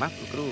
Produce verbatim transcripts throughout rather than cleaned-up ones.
mắc của crew.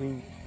Please.